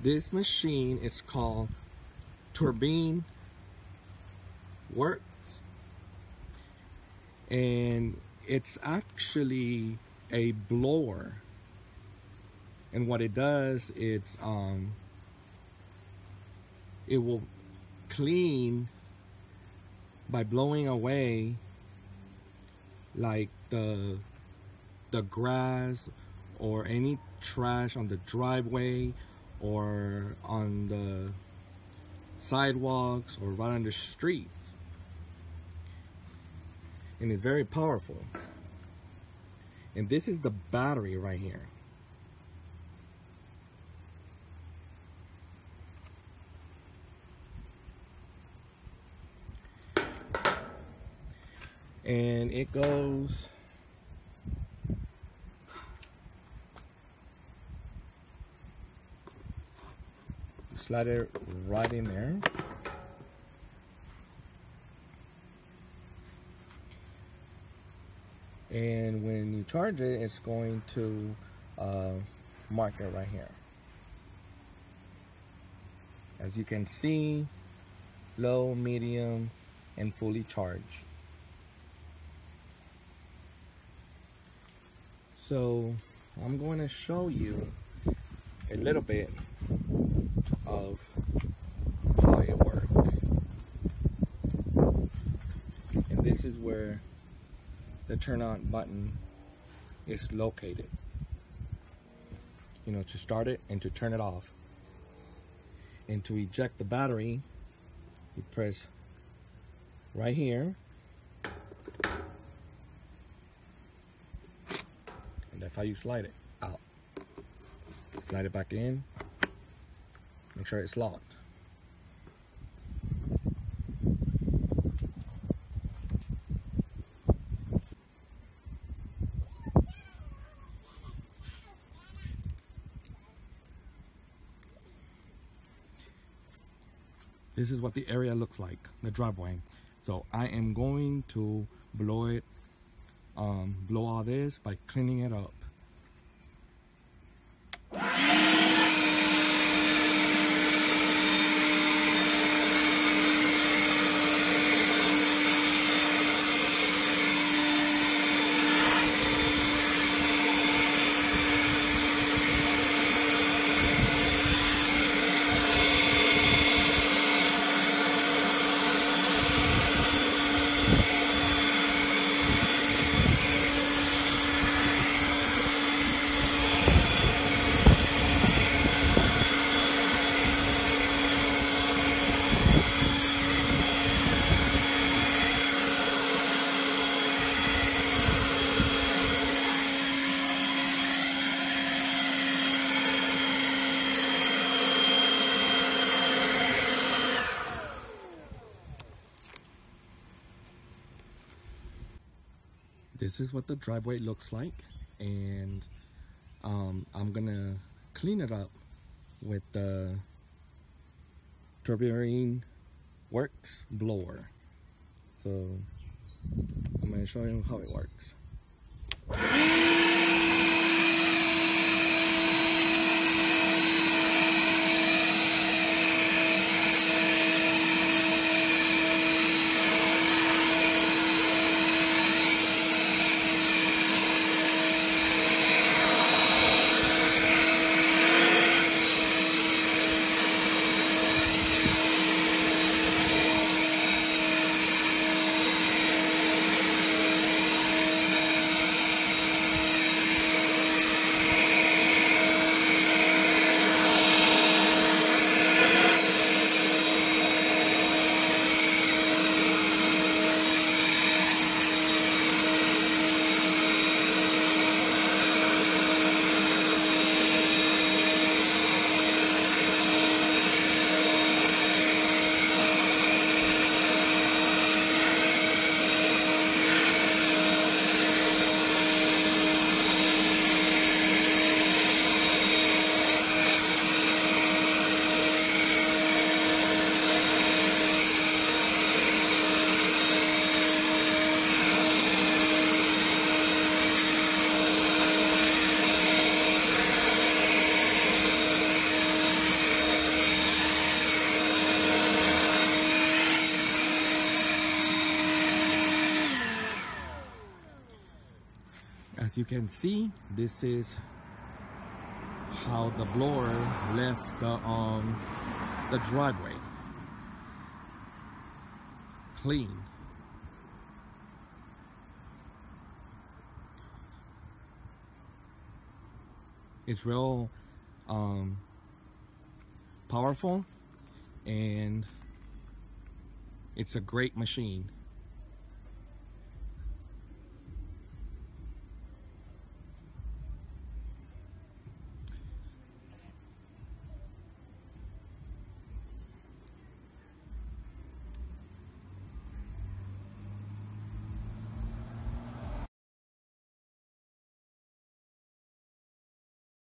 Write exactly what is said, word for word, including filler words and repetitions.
This machine is called Turbine Worx, and it's actually a blower. And what it does, it's um, it will clean by blowing away like the the grass or any trash on the driveway or on the sidewalks or right on the streets. And it's very powerful. And this is the battery right here. And it goes slide it right in there. And when you charge it, it's going to uh, mark it right here. As you can see, low, medium, and fully charged. So I'm going to show you a little bit of how it works. And this is where the turn on button is located. You know, to start it and to turn it off. And to eject the battery, you press right here. That's how you slide it out. Slide it back in. Make sure it's locked. This is what the area looks like, the driveway. So I am going to blow it Um, blow all this by cleaning it up. This is what the driveway looks like, and um, I'm gonna clean it up with the Turbine Worx blower. So I'm gonna show you how it works. you can see, this is how the blower left the, um, the driveway. Clean. It's real um, powerful, and it's a great machine.